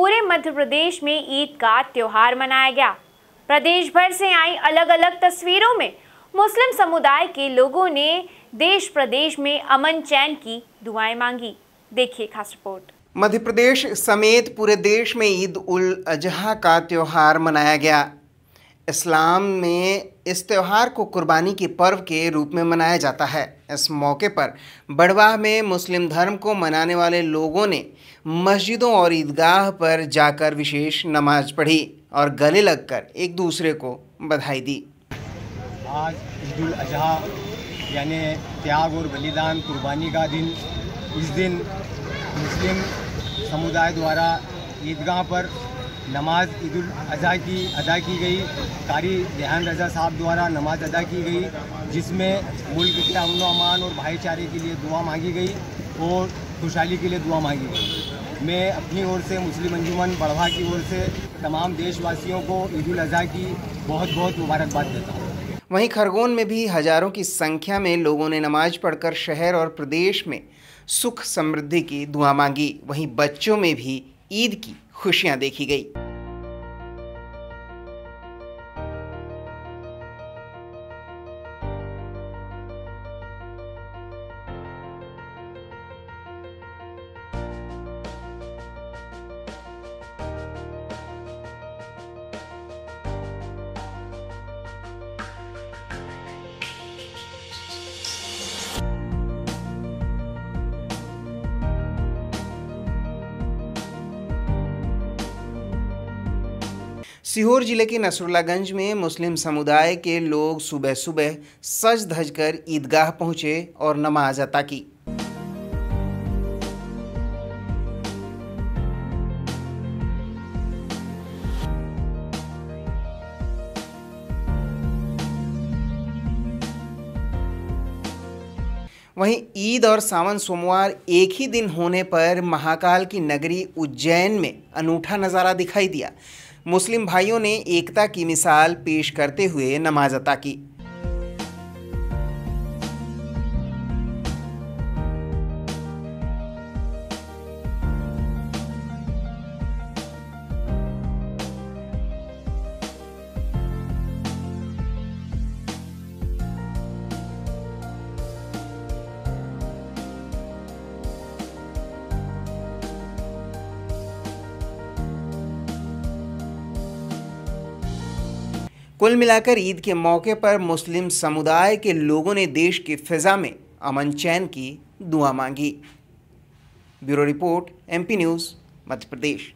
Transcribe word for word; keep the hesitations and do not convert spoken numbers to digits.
पूरे मध्य प्रदेश में ईद का त्यौहार मनाया गया। प्रदेश भर से आई अलग अलग तस्वीरों में मुस्लिम समुदाय के लोगों ने देश प्रदेश में अमन चैन की दुआएं मांगी। देखिए खास रिपोर्ट। मध्य प्रदेश समेत पूरे देश में ईद उल अजहा का त्यौहार मनाया गया। इस्लाम में इस त्यौहार को कुर्बानी के पर्व के रूप में मनाया जाता है। इस मौके पर बड़वाह में मुस्लिम धर्म को मनाने वाले लोगों ने मस्जिदों और ईदगाह पर जाकर विशेष नमाज पढ़ी और गले लगकर एक दूसरे को बधाई दी। आज ईद उल अजहा यानी त्याग और बलिदान कुर्बानी का दिन, इस दिन मुस्लिम समुदाय द्वारा ईदगाह पर नमाज ईद उल अजहा की अदा की गई। कारी देहान रजा साहब द्वारा नमाज अदा की गई, जिसमें मुल्क के अमन अमान और भाईचारे के लिए दुआ मांगी गई और खुशहाली के लिए दुआ मांगी गई। मैं अपनी ओर से मुस्लिम अंजुमन बड़वा की ओर से तमाम देशवासियों को ईद उल अजहा की बहुत बहुत मुबारकबाद देता हूँ। वहीं खरगोन में भी हज़ारों की संख्या में लोगों ने नमाज पढ़कर शहर और प्रदेश में सुख समृद्धि की दुआ मांगी। वहीं बच्चों में भी ईद की खुशियां देखी गई। सीहोर जिले के नसरुल्लागंज में मुस्लिम समुदाय के लोग सुबह सुबह सज धज कर ईदगाह पहुंचे और नमाज अता की। वहीं ईद और सावन सोमवार एक ही दिन होने पर महाकाल की नगरी उज्जैन में अनूठा नज़ारा दिखाई दिया। मुस्लिम भाइयों ने एकता की मिसाल पेश करते हुए नमाज अता की। कुल मिलाकर ईद के मौके पर मुस्लिम समुदाय के लोगों ने देश की फिजा में अमन चैन की दुआ मांगी। Bureau report M P news Madhya प्रदेश।